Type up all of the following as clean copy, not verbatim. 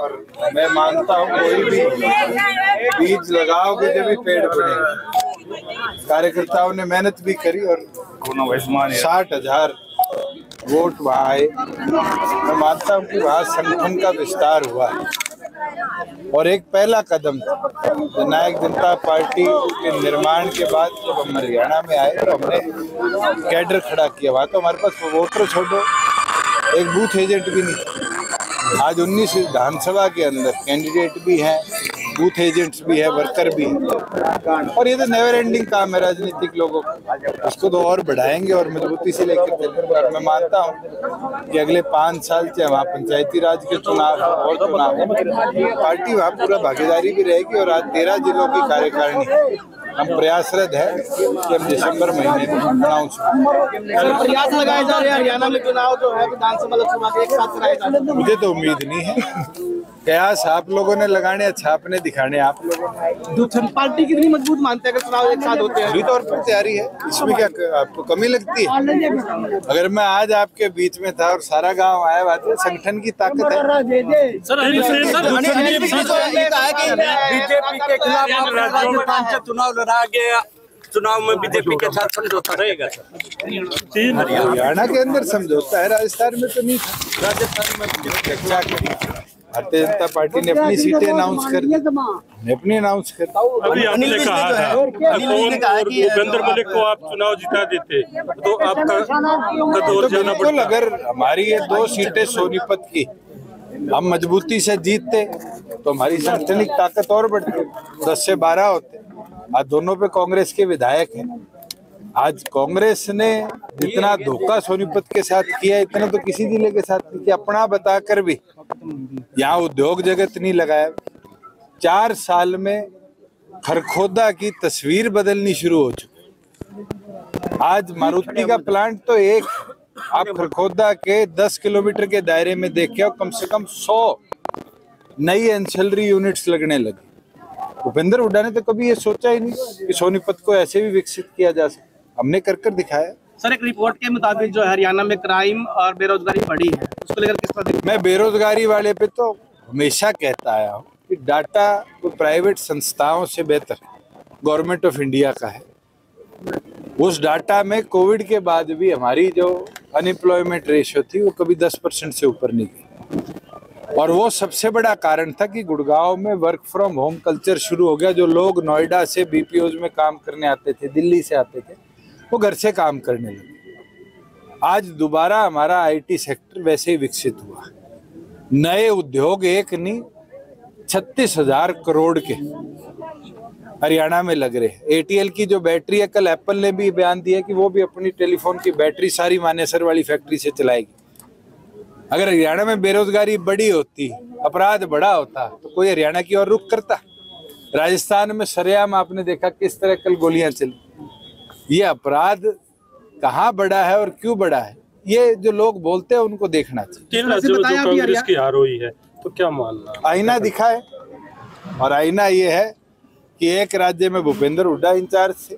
और मैं मानता हूँ कोई भी बीज लगाओगे जब भी पेड़ पड़ेगा। कार्यकर्ताओं ने मेहनत भी करी और 60,000 वोट वहाँ आए। मैं मानता हूँ कि वहाँ संगठन का विस्तार हुआ है और एक पहला कदम था। नायक जनता पार्टी के निर्माण के बाद जब हम हरियाणा में आए तो हमने कैडर खड़ा किया। वहाँ तो हमारे पास वोटर छोड़ो एक बूथ एजेंट भी नहीं। आज 19 विधानसभा के अंदर कैंडिडेट भी हैं, बूथ एजेंट्स भी हैं, वर्कर भी हैं। और ये तो नेवर एंडिंग काम है राजनीतिक लोगों को, उसको तो और बढ़ाएंगे और मजबूती से लेकर। मैं मानता हूँ कि अगले 5 साल चाहे वहाँ पंचायती राज के चुनाव और चुनाव पार्टी वहाँ पूरा भागीदारी भी रहेगी। और आज 13 जिलों की कार्यकारिणी हम प्रयासरत है कि हम दिसंबर महीने में अनाउंस प्रयास लगाए जा रहे हैं। हरियाणा में चुनाव जो है विधानसभा लोकसभा एक साथ कराए जा रहे हैं। मुझे तो उम्मीद नहीं है, कयास आप लोगों ने लगाने, छापने दिखाने आप लोगों ने। पार्टी कितनी मजबूत मानते हैं अगर चुनाव एक साथ होते हैं? पूरी तौर पर तैयारी है, इसमें क्या आपको कमी लगती है? अगर मैं आज आपके बीच में था और सारा गांव आया बात है, संगठन की ताकत है। बीजेपी के खिलाफ चुनाव लड़ा गया, चुनाव में बीजेपी के साथ समझौता रहेगा। हरियाणा के अंदर समझौता है, राजस्थान में तो नहीं था। राजस्थान में चर्चा करी, भारतीय जनता पार्टी ने अपनी सीटें अनाउंस कर दी, अपनी अनाउंस कर दी। अभी ने कहा कि भूपेंद्र मलिक को आप चुनाव जिता देते तो आपका तो जाना पड़ता। अगर हमारी ये 2 सीटें सोनीपत की हम मजबूती से जीतते तो हमारी सांस्कृतिक ताकत और बढ़ गई, 10 से 12 होते। आज दोनों पे कांग्रेस के विधायक हैं। आज कांग्रेस ने जितना धोखा सोनीपत के साथ किया इतना तो किसी जिले के साथ नहीं किया। अपना बताकर भी यहाँ उद्योग जगत नहीं लगाया। 4 साल में खरखोदा की तस्वीर बदलनी शुरू हो चुकी। आज मारुति का प्लांट तो एक आप खरखोदा के 10 किलोमीटर के दायरे में देखे और कम से कम 100 नई एंसिलरी यूनिट्स लगने लगी। भूपेंद्र हुड्डा ने तो कभी ये सोचा ही नहीं कि सोनीपत को ऐसे भी विकसित किया जा सकता। हमने कर दिखाया। सर, एक रिपोर्ट के मुताबिक जो हरियाणा में क्राइम और बेरोजगारी बढ़ी है, उसको लेकर किस तरह? मैं बेरोजगारी वाले पे तो हमेशा कहता आया हूँ कि डाटा कोई प्राइवेट संस्थाओं से बेहतर गवर्नमेंट ऑफ इंडिया का है। उस डाटा में कोविड के बाद भी हमारी जो अनएम्प्लॉयमेंट रेशियो थी वो कभी 10% से ऊपर नहीं गई। और वो सबसे बड़ा कारण था कि गुड़गांव में वर्क फ्रॉम होम कल्चर शुरू हो गया। जो लोग नोएडा से BPOs में काम करने आते थे, दिल्ली से आते थे, वो घर से काम करने लगे। आज दोबारा हमारा IT सेक्टर वैसे ही विकसित हुआ। नए उद्योग एक नहीं 36,000 करोड़ के हरियाणा में लग रहे हैं। ATL की जो बैटरी है, कल एप्पल ने भी बयान दिया कि वो भी अपनी टेलीफोन की बैटरी सारी मानेसर वाली फैक्ट्री से चलाएगी। अगर हरियाणा में बेरोजगारी बड़ी होती, अपराध बड़ा होता, तो कोई हरियाणा की ओर रुख करता? राजस्थान में सरेआम आपने देखा किस तरह कल गोलियां चली। ये अपराध कहाँ बड़ा है और क्यों बड़ा है, ये जो लोग बोलते हैं उनको देखना चाहिए। तो क्या मानना? आईना दिखाए, और आईना ये है कि एक राज्य में भूपेंद्र हुड्डा इंचार्ज थे,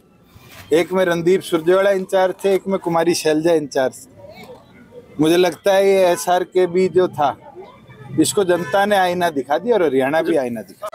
एक में रणदीप सुरजेवाला इंचार्ज थे, एक में कुमारी शैलजा इंचार्ज थे। मुझे लगता है ये SRKB जो था इसको जनता ने आईना दिखा दिया और हरियाणा भी आईना दिखा।